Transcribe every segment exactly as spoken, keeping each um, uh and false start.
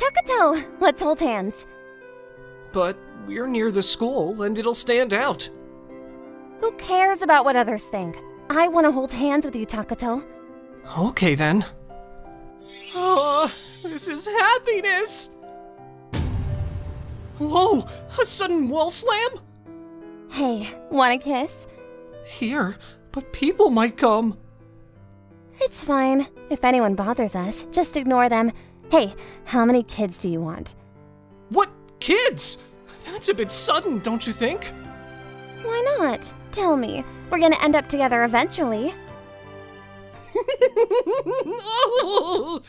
Takato, let's hold hands. But we're near the school, and it'll stand out. Who cares about what others think? I want to hold hands with you, Takato. Okay, then. Oh, this is happiness! Whoa, a sudden wall slam? Hey, want a kiss? Here, but people might come. It's fine. If anyone bothers us, just ignore them. Hey, how many kids do you want? What kids? That's a bit sudden, don't you think? Why not? Tell me. We're gonna end up together eventually. Oh!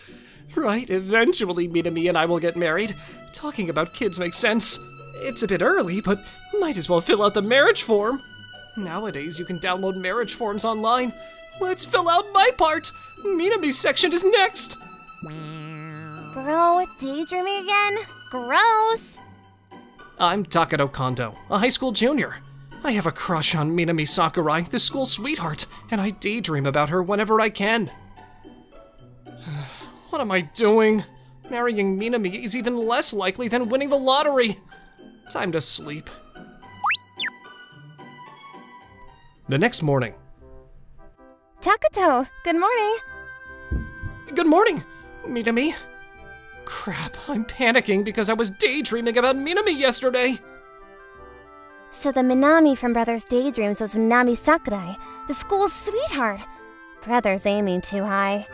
Right, eventually Minami and I will get married. Talking about kids makes sense. It's a bit early, but might as well fill out the marriage form. Nowadays, you can download marriage forms online. Let's fill out my part! Minami's section is next! Bro, daydreaming again? Gross! I'm Takato Kondo, a high school junior. I have a crush on Minami Sakurai, the school sweetheart, and I daydream about her whenever I can. What am I doing? Marrying Minami is even less likely than winning the lottery. Time to sleep. The next morning. Takato, good morning. Good morning, Minami. Crap, I'm panicking because I was daydreaming about Minami yesterday. So the Minami from Brothers' Daydreams was Minami Sakurai, the school's sweetheart. Brothers aiming too high.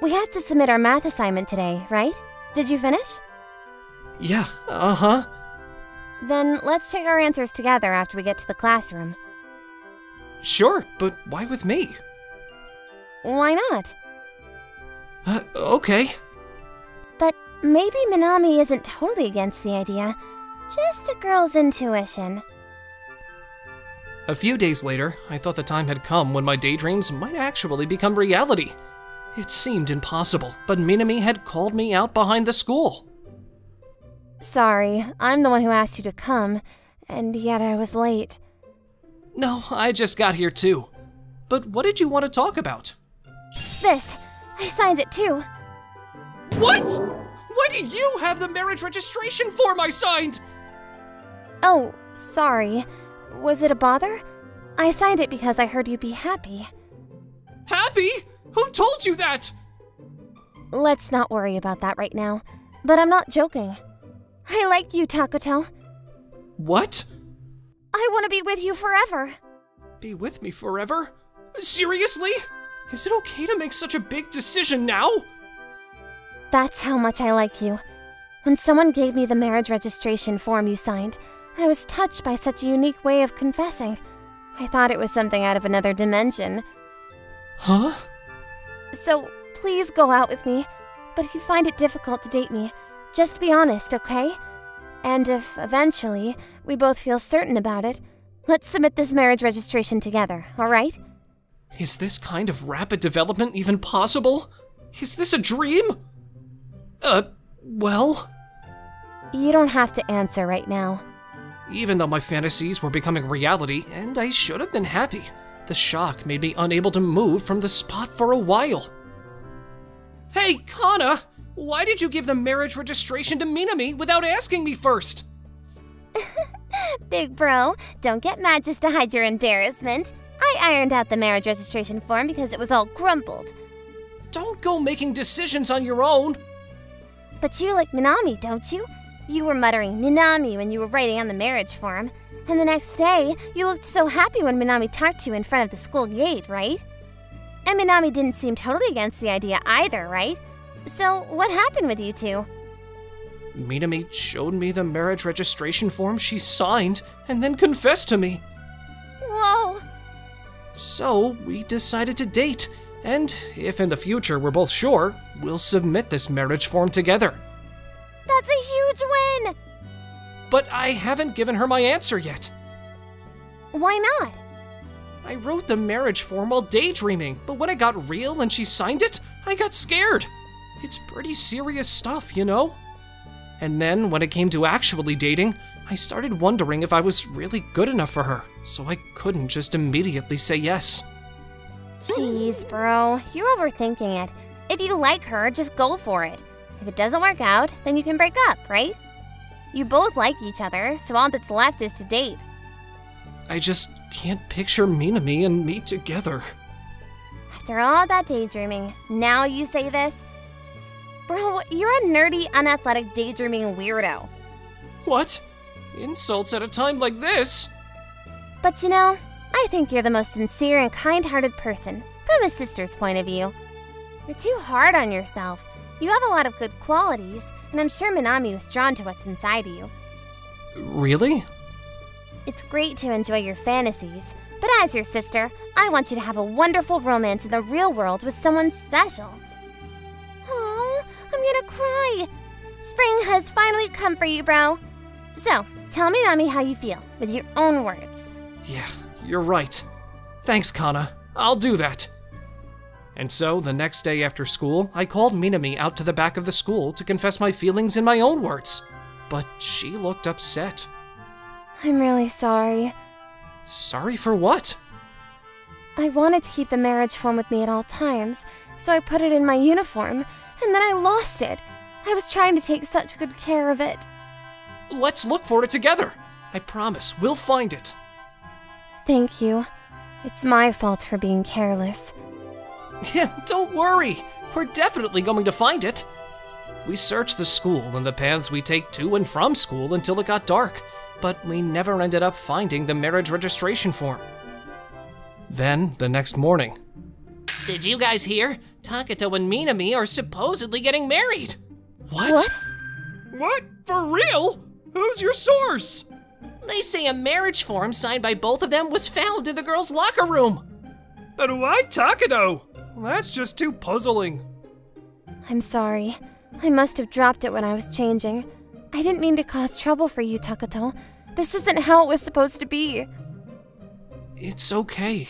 We have to submit our math assignment today, right? Did you finish? Yeah, uh-huh. Then let's check our answers together after we get to the classroom. Sure, but why with me? Why not? Uh, okay. But maybe Minami isn't totally against the idea. Just a girl's intuition. A few days later, I thought the time had come when my daydreams might actually become reality. It seemed impossible, but Minami had called me out behind the school. Sorry, I'm the one who asked you to come, and yet I was late. No, I just got here too. But what did you want to talk about? This. I signed it too. What? Why do you have the marriage registration form I signed? Oh, sorry. Was it a bother? I signed it because I heard you'd be happy. Happy? Who told you that? Let's not worry about that right now. But I'm not joking. I like you, Takato. What? I want to be with you forever. Be with me forever? Seriously? Is it okay to make such a big decision now? That's how much I like you. When someone gave me the marriage registration form you signed, I was touched by such a unique way of confessing. I thought it was something out of another dimension. Huh? So, please go out with me. But if you find it difficult to date me, just be honest, okay? And if, eventually, we both feel certain about it, let's submit this marriage registration together, alright? Is this kind of rapid development even possible? Is this a dream? Uh, well? You don't have to answer right now. Even though my fantasies were becoming reality, and I should have been happy, the shock made me unable to move from the spot for a while. Hey, Kana! Why did you give the marriage registration to Minami without asking me first? Big bro, don't get mad just to hide your embarrassment. I ironed out the marriage registration form because it was all crumpled. Don't go making decisions on your own. But you like Minami, don't you? You were muttering Minami when you were writing on the marriage form. And the next day, you looked so happy when Minami talked to you in front of the school gate, right? And Minami didn't seem totally against the idea either, right? So, what happened with you two? Minami showed me the marriage registration form she signed and then confessed to me. Whoa! So, we decided to date. And if in the future we're both sure, we'll submit this marriage form together. That's a huge win! But I haven't given her my answer yet. Why not? I wrote the marriage form while daydreaming, but when it got real and she signed it, I got scared. It's pretty serious stuff, you know? And then, when it came to actually dating, I started wondering if I was really good enough for her, so I couldn't just immediately say yes. Jeez, bro. You're overthinking it. If you like her, just go for it. If it doesn't work out, then you can break up, right? You both like each other, so all that's left is to date. I just can't picture Minami and me together. After all that daydreaming, now you say this? Bro, you're a nerdy, unathletic, daydreaming weirdo. What? Insults at a time like this? But you know, I think you're the most sincere and kind-hearted person, from a sister's point of view. You're too hard on yourself. You have a lot of good qualities, and I'm sure Minami was drawn to what's inside you. Really? It's great to enjoy your fantasies, but as your sister, I want you to have a wonderful romance in the real world with someone special. Aww, I'm gonna cry. Spring has finally come for you, bro. So, tell Minami how you feel, with your own words. Yeah, you're right. Thanks, Kana. I'll do that. And so, the next day after school, I called Minami out to the back of the school to confess my feelings in my own words. But she looked upset. I'm really sorry. Sorry for what? I wanted to keep the marriage form with me at all times, so I put it in my uniform, and then I lost it. I was trying to take such good care of it. Let's look for it together. I promise, we'll find it. Thank you. It's my fault for being careless. Yeah, don't worry. We're definitely going to find it. We searched the school and the paths we take to and from school until it got dark, but we never ended up finding the marriage registration form. Then, the next morning... Did you guys hear? Takato and Minami are supposedly getting married! What? What? What? For real? Who's your source? They say a marriage form signed by both of them was found in the girls' locker room. But why Takato? That's just too puzzling. I'm sorry. I must have dropped it when I was changing. I didn't mean to cause trouble for you, Takato. This isn't how it was supposed to be. It's okay.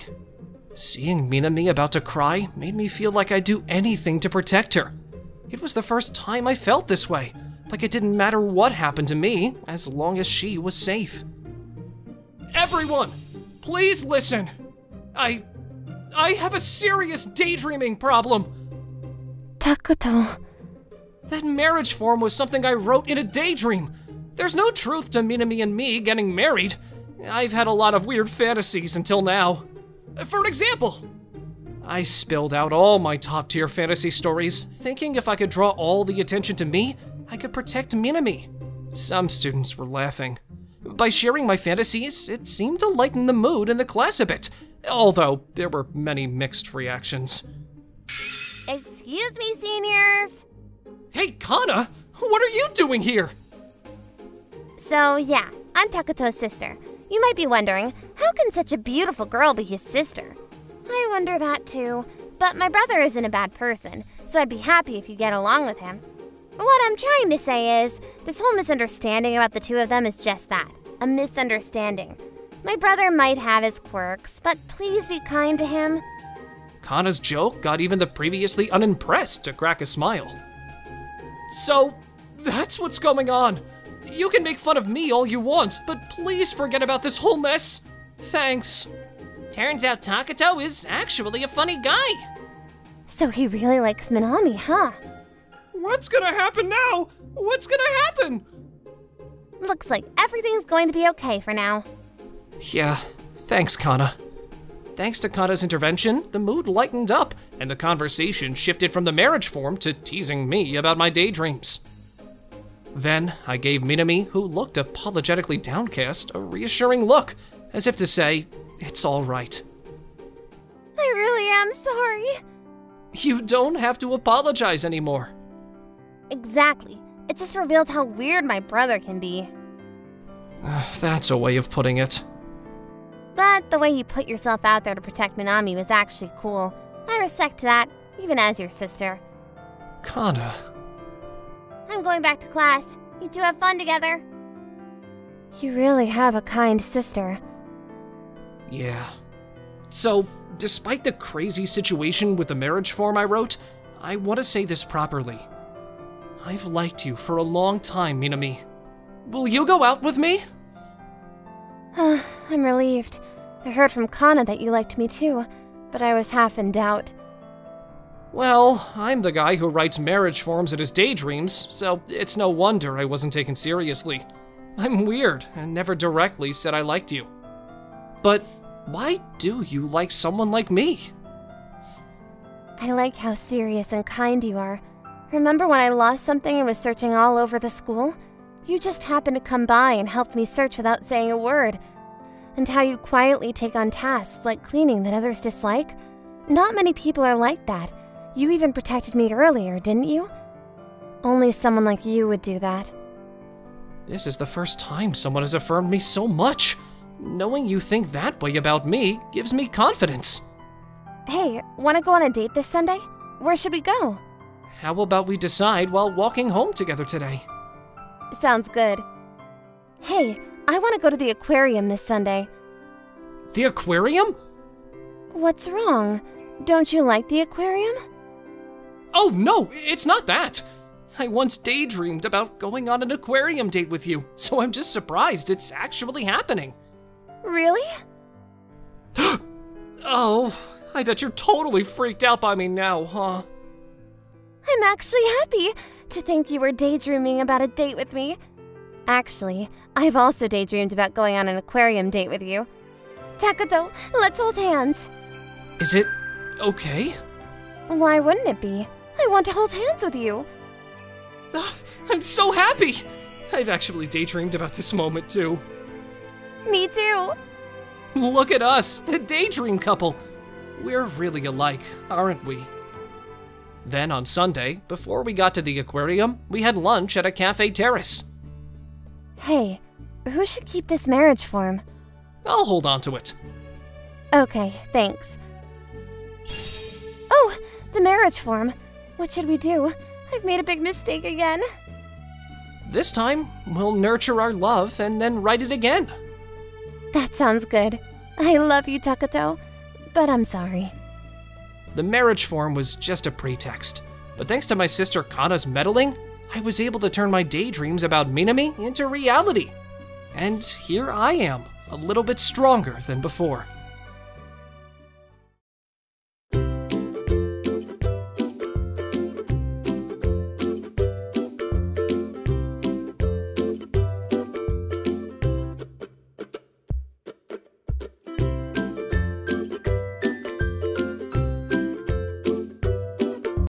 Seeing Minami about to cry made me feel like I'd do anything to protect her. It was the first time I felt this way. Like it didn't matter what happened to me, as long as she was safe. Everyone, please listen. I... I have a serious daydreaming problem. Takato... That marriage form was something I wrote in a daydream. There's no truth to Minami and me getting married. I've had a lot of weird fantasies until now. For example, I spilled out all my top-tier fantasy stories, thinking if I could draw all the attention to me, I could protect Minami. Some students were laughing. By sharing my fantasies, it seemed to lighten the mood in the class a bit, although there were many mixed reactions. Excuse me, seniors. Hey, Kana, what are you doing here? So yeah, I'm Takato's sister. You might be wondering, how can such a beautiful girl be his sister? I wonder that too, but my brother isn't a bad person, so I'd be happy if you get along with him. What I'm trying to say is, this whole misunderstanding about the two of them is just that, a misunderstanding. My brother might have his quirks, but please be kind to him. Kana's joke got even the previously unimpressed to crack a smile. So, that's what's going on. You can make fun of me all you want, but please forget about this whole mess. Thanks. Turns out Takato is actually a funny guy. So he really likes Minami, huh? What's gonna happen now? What's gonna happen? Looks like everything's going to be okay for now. Yeah, thanks, Kana. Thanks to Kana's intervention, the mood lightened up, and the conversation shifted from the marriage form to teasing me about my daydreams. Then, I gave Minami, who looked apologetically downcast, a reassuring look, as if to say, it's all right. I really am sorry. You don't have to apologize anymore. Exactly. It just revealed how weird my brother can be. Uh, that's a way of putting it. But the way you put yourself out there to protect Minami was actually cool. I respect that, even as your sister. Kana... I'm going back to class. You two have fun together. You really have a kind sister. Yeah. So, despite the crazy situation with the marriage form I wrote, I want to say this properly. I've liked you for a long time, Minami. Will you go out with me? Uh, I'm relieved. I heard from Kana that you liked me too, but I was half in doubt. Well, I'm the guy who writes marriage forms in his daydreams, so it's no wonder I wasn't taken seriously. I'm weird and never directly said I liked you. But why do you like someone like me? I like how serious and kind you are. Remember when I lost something and was searching all over the school? You just happened to come by and helped me search without saying a word. And how you quietly take on tasks like cleaning that others dislike. Not many people are like that. You even protected me earlier, didn't you? Only someone like you would do that. This is the first time someone has affirmed me so much. Knowing you think that way about me gives me confidence. Hey, wanna go on a date this Sunday? Where should we go? How about we decide while walking home together today? Sounds good. Hey, I want to go to the aquarium this Sunday. The aquarium? What's wrong? Don't you like the aquarium? Oh no, it's not that! I once daydreamed about going on an aquarium date with you, so I'm just surprised it's actually happening. Really? Oh, I bet you're totally freaked out by me now, huh? I'm actually happy to think you were daydreaming about a date with me. Actually, I've also daydreamed about going on an aquarium date with you. Takato, let's hold hands. Is it okay? Why wouldn't it be? I want to hold hands with you. I'm so happy! I've actually daydreamed about this moment too. Me too. Look at us, the daydream couple. We're really alike, aren't we? Then on Sunday, before we got to the aquarium, we had lunch at a cafe terrace. Hey, who should keep this marriage form? I'll hold on to it. Okay, thanks. Oh, the marriage form. What should we do? I've made a big mistake again. This time, we'll nurture our love and then write it again. That sounds good. I love you, Takato, but I'm sorry. The marriage form was just a pretext, but thanks to my sister Kana's meddling, I was able to turn my daydreams about Minami into reality. And here I am, a little bit stronger than before.